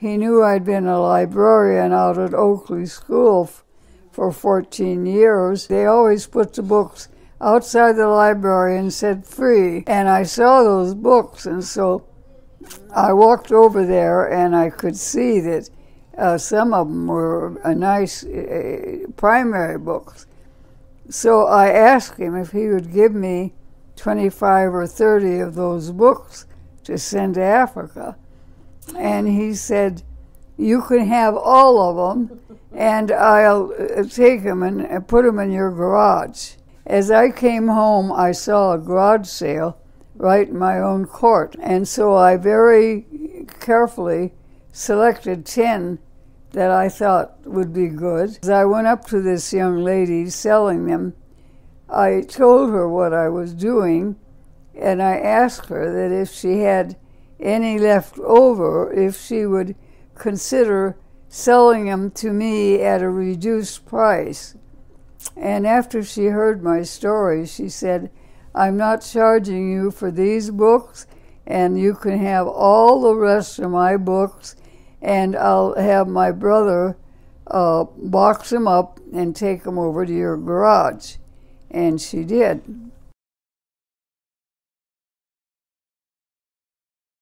He knew I'd been a librarian out at Oakley School for 14 years. They always put the books outside the library and said free, and I saw those books, and so I walked over there and I could see that some of them were nice primary books. So I asked him if he would give me 25 or 30 of those books to send to Africa. And he said, "You can have all of them, and I'll take them and put them in your garage." As I came home, I saw a garage sale right in my own court. And so I very carefully selected 10 that I thought would be good. As I went up to this young lady selling them, I told her what I was doing, and I asked her that if she had any left over, if she would consider selling them to me at a reduced price. And after she heard my story, she said, "I'm not charging you for these books, and you can have all the rest of my books, and I'll have my brother box them up and take them over to your garage." And she did.